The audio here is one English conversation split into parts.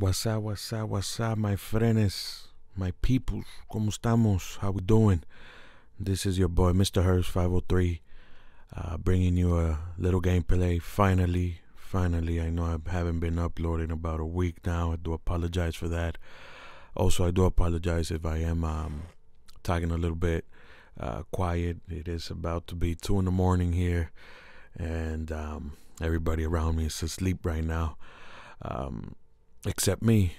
What's up, my friends, my people, como estamos, how we doing? This is your boy, Mr. Herz 503, bringing you a little gameplay, finally. I know I haven't been uploading about a week now, I do apologize for that. Also, I do apologize if I am talking a little bit quiet. It is about to be 2 in the morning here, and everybody around me is asleep right now. Except me.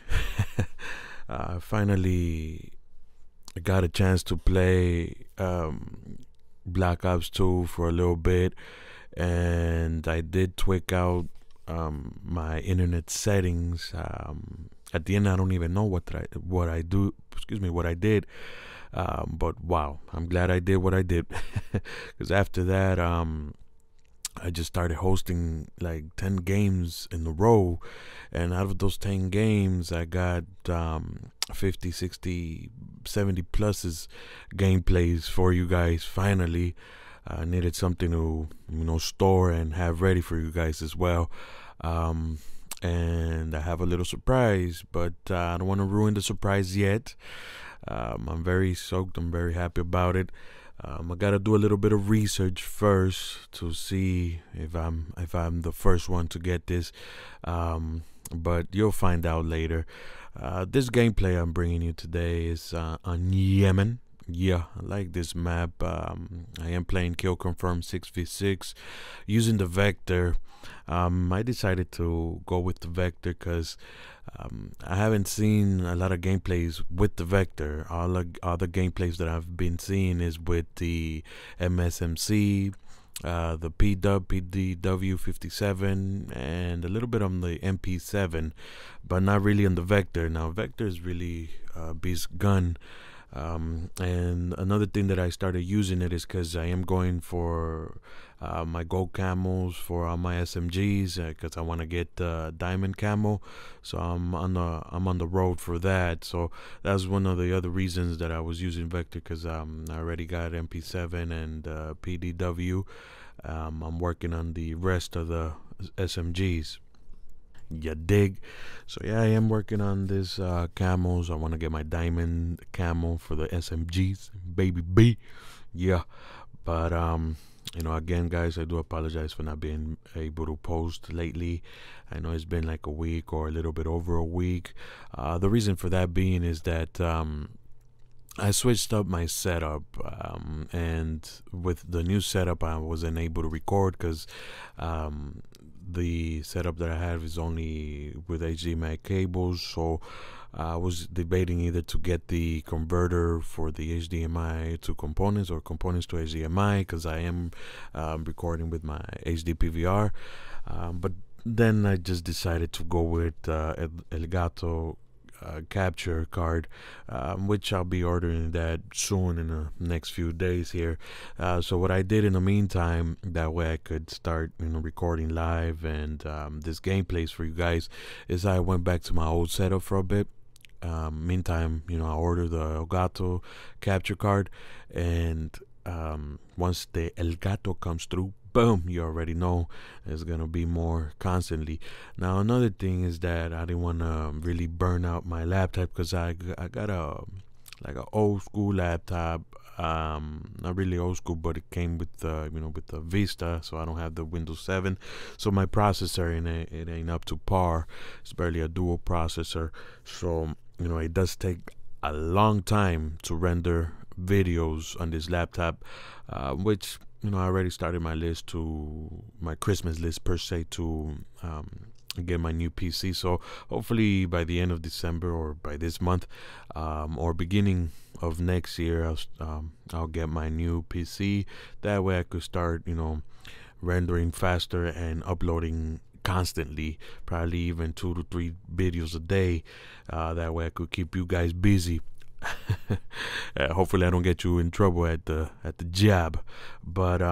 Finally, I got a chance to play Black Ops 2 for a little bit, and I did tweak out my internet settings. At the end, I don't even know what I did. But wow, I'm glad I did what I did, because after that, I just started hosting like 10 games in a row, and out of those 10 games I got 50, 60, 70 pluses gameplays for you guys. Finally, I needed something to, you know, store and have ready for you guys as well. And I have a little surprise, but I don't want to ruin the surprise yet. I'm very soaked, I'm very happy about it. I gotta do a little bit of research first to see if I'm the first one to get this, but you'll find out later. This gameplay I'm bringing you today is on Yemen. Yeah, I like this map. I am playing Kill Confirmed 6v6 using the Vector. I decided to go with the Vector because I haven't seen a lot of gameplays with the Vector. All the other gameplays that I've been seeing is with the MSMC, the PWPDW57, and a little bit on the MP7, but not really on the Vector. Now, Vector is really a beast gun. And another thing that I started using it is because I am going for my gold camos for all my SMGs, because I want to get diamond camo. So I'm on the road for that. So that's one of the other reasons that I was using Vector, because I already got MP7 and PDW. I'm working on the rest of the SMGs. You dig? So yeah, I am working on this camos. I want to get my diamond camo for the SMGs, baby B. Yeah, but you know, again guys, I do apologize for not being able to post lately. I know it's been like a week or a little bit over a week. The reason for that being is that I switched up my setup, and with the new setup I wasn't able to record because the setup that I have is only with HDMI cables. So I was debating either to get the converter for the HDMI to components or components to HDMI, because I am recording with my HD PVR. But then I just decided to go with El Gato capture card, which I'll be ordering that soon in the next few days here. So what I did in the meantime, that way I could start, you know, recording live and this gameplays for you guys, is I went back to my old setup for a bit. Meantime, you know, I ordered the El Gato capture card, and once the El Gato comes through, boom, you already know there's gonna be more constantly. Now, another thing is that I didn't want to really burn out my laptop, because I got a like an old school laptop, not really old school, but it came with the, you know, with the Vista, so I don't have the Windows 7, so my processor in it ain't up to par. It's barely a dual processor, so you know, it does take a long time to render videos on this laptop, which, you know, I already started my list to my Christmas list per se to get my new PC. So hopefully by the end of December, or by this month, or beginning of next year, I'll get my new PC. That way I could start, you know, rendering faster and uploading constantly, probably even 2 to 3 videos a day. That way I could keep you guys busy. Hopefully I don't get you in trouble at the job, but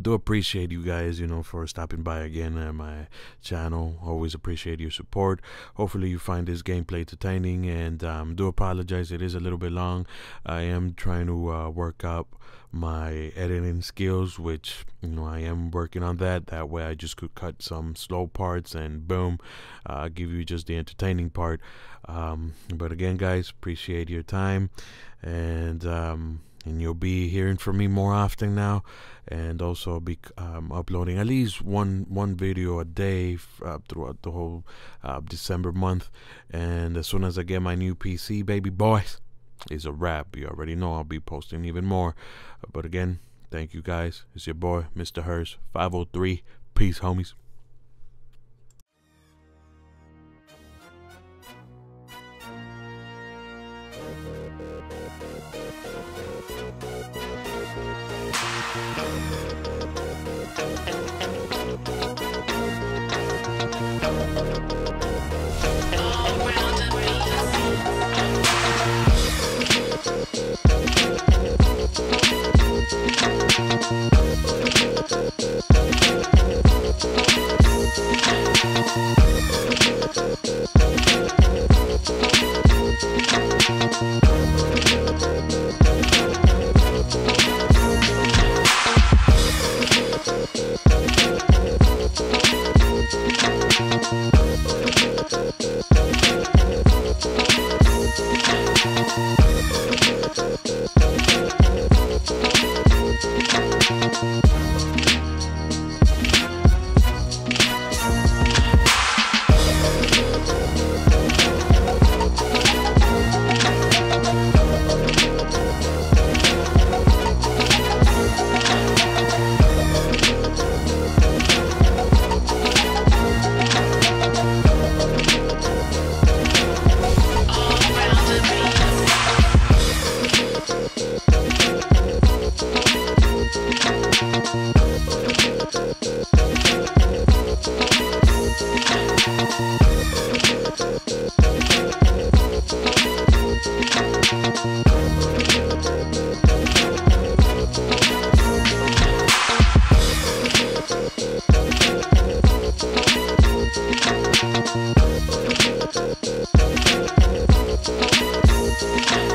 do appreciate you guys, you know, for stopping by again at my channel. Always appreciate your support. Hopefully you find this gameplay entertaining, and do apologize, it is a little bit long. I am trying to work up my editing skills, which, you know, I am working on that way. I just could cut some slow parts and boom, give you just the entertaining part. But again guys, appreciate your time, and you'll be hearing from me more often now, and also I'll be uploading at least one video a day throughout the whole December month. And as soon as I get my new PC, baby boys, it's a wrap. You already know I'll be posting even more. But again, thank you guys. It's your boy Mr. Herz 503. Peace, homies.